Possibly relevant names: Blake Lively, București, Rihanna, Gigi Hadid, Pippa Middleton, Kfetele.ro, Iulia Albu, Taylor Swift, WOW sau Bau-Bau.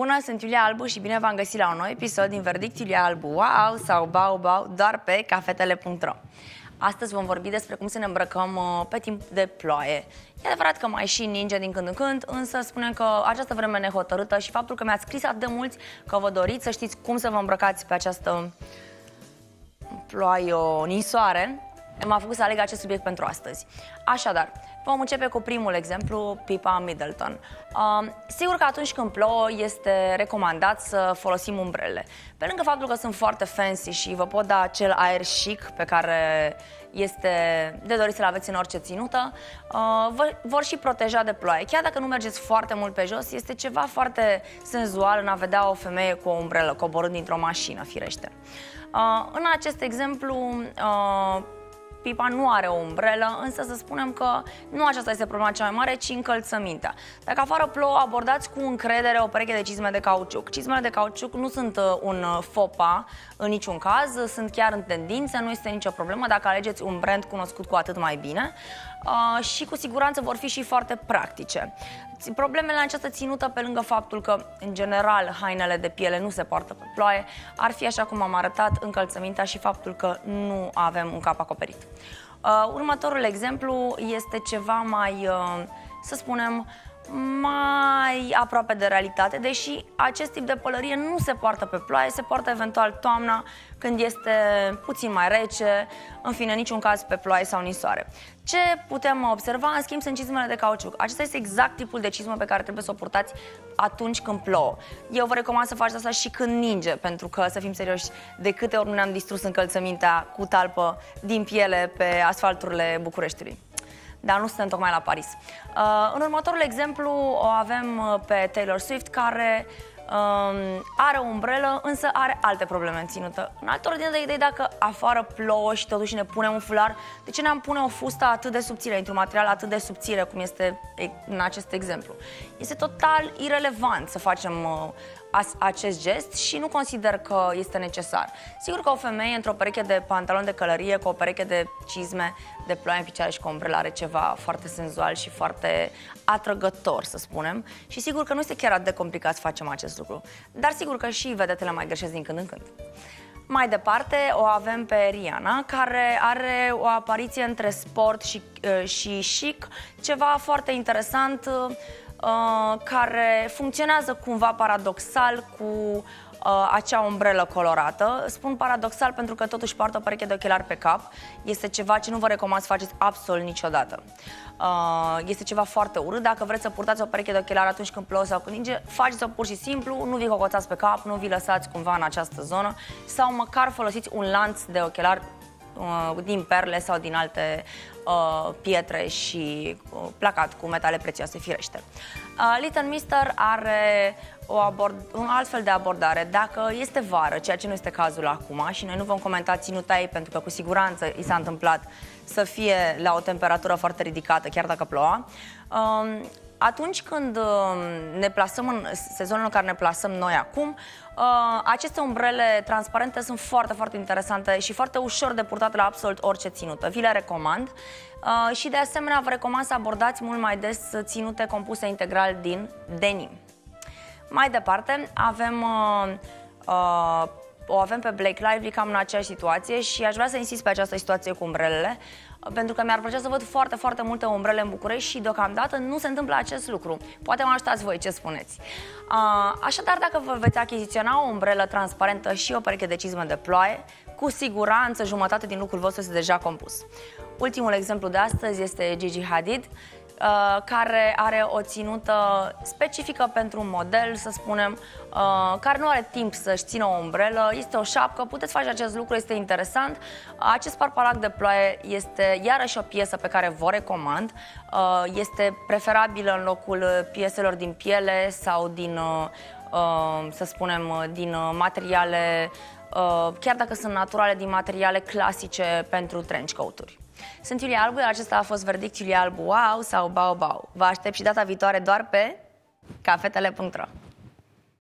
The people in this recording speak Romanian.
Bună, sunt Iulia Albu și bine v-am găsit la un nou episod din Verdict Iulia Albu, WOW sau Bau-Bau, doar pe Kfetele.ro. Astăzi vom vorbi despre cum să ne îmbrăcăm pe timp de ploaie. E adevărat că mai și ninge din când în când, însă spunem că această vreme nehotărâtă și faptul că mi-ați scris atât de mulți că vă doriți să știți cum să vă îmbrăcați pe această ploaie ninsoare, m-a făcut să aleg acest subiect pentru astăzi. Așadar, vom începe cu primul exemplu, Pippa Middleton. Sigur că atunci când plouă este recomandat să folosim umbrele. Pe lângă faptul că sunt foarte fancy și vă pot da acel aer chic pe care este de dorit să-l aveți în orice ținută, vor și proteja de ploaie. Chiar dacă nu mergeți foarte mult pe jos, este ceva foarte senzual în a vedea o femeie cu o umbrelă coborând dintr-o mașină, firește. În acest exemplu, Pippa nu are o umbrelă, însă să spunem că nu aceasta este problema cea mai mare, ci încălțămintea. Dacă afară plouă, abordați cu încredere o pereche de cizme de cauciuc. Cizmele de cauciuc nu sunt un faux pas în niciun caz, sunt chiar în tendință, nu este nicio problemă dacă alegeți un brand cunoscut, cu atât mai bine, și cu siguranță vor fi și foarte practice. Problemele în această ținută, pe lângă faptul că, în general, hainele de piele nu se poartă pe ploaie, ar fi, așa cum am arătat, încălțămintea și faptul că nu avem un cap acoperit. Următorul exemplu este ceva mai, să spunem, mai aproape de realitate, deși acest tip de pălărie nu se poartă pe ploaie, se poartă eventual toamna, când este puțin mai rece, în fine, niciun caz pe ploaie sau ninsoare. Ce putem observa, în schimb, sunt cizmele de cauciuc. Acesta este exact tipul de cizmă pe care trebuie să o purtați atunci când plouă. Eu vă recomand să faci asta și când ninge, pentru că, să fim serioși, de câte ori nu ne-am distrus încălțămintea cu talpă din piele pe asfalturile Bucureștiului. Dar nu suntem tocmai la Paris. În următorul exemplu o avem pe Taylor Swift, care are o umbrelă, însă are alte probleme în ținută. În altă ordine de idei, dacă afară plouă și totuși ne punem un fular, de ce ne-am pune o fustă atât de subțire, într-un material atât de subțire cum este în acest exemplu? Este total irelevant să facem acest gest și nu consider că este necesar. Sigur că o femeie într-o pereche de pantaloni de călărie, cu o pereche de cizme, de ploaie în picioare și cu umbrelă are ceva foarte senzual și foarte atrăgător, să spunem. Și sigur că nu este chiar atât de complicat să facem acest lucru. Dar sigur că și vedetele mai greșesc din când în când. Mai departe o avem pe Rihanna, care are o apariție între sport și chic, ceva foarte interesant, care funcționează cumva paradoxal cu acea umbrelă colorată. Spun paradoxal pentru că totuși poartă o pereche de ochelari pe cap. Este ceva ce nu vă recomand să faceți absolut niciodată. Este ceva foarte urât. Dacă vreți să purtați o pereche de ochelari atunci când plouă sau când ninge, faceți-o pur și simplu, nu vi cocoțați pe cap, nu vi lăsați cumva în această zonă, sau măcar folosiți un lanț de ochelari din perle sau din alte pietre și placat cu metale prețioase, firește. Little Mister are un altfel de abordare. Dacă este vară, ceea ce nu este cazul acum, și noi nu vom comenta ținuta ei, pentru că cu siguranță i s-a întâmplat să fie la o temperatură foarte ridicată, chiar dacă ploua, atunci când ne plasăm în sezonul în care ne plasăm noi acum, aceste umbrele transparente sunt foarte, foarte interesante și foarte ușor de purtat la absolut orice ținută. Vi le recomand și de asemenea vă recomand să abordați mult mai des ținute compuse integral din denim. Mai departe avem pe Blake Lively cam în aceeași situație și aș vrea să insist pe această situație cu umbrelele, pentru că mi-ar plăcea să văd foarte, foarte multe umbrele în București și deocamdată nu se întâmplă acest lucru. Poate mă ajutați voi, ce spuneți. Așadar, dacă vă veți achiziționa o umbrelă transparentă și o pereche de cizme de ploaie, cu siguranță jumătate din lucrul vostru este deja compus. Ultimul exemplu de astăzi este Gigi Hadid, care are o ținută specifică pentru un model, să spunem, care nu are timp să-și țină o umbrelă, este o șapcă, puteți face acest lucru, este interesant. Acest parpalac de ploaie este iarăși o piesă pe care vă recomand, este preferabilă în locul pieselor din piele sau din, să spunem, din materiale, chiar dacă sunt naturale, din materiale clasice pentru trench coat-uri. Sunt Iulia Albu, iar acesta a fost Verdict Iulia Albu, WOW sau Bau-Bau. Vă aștept și data viitoare doar pe Kfetele.ro.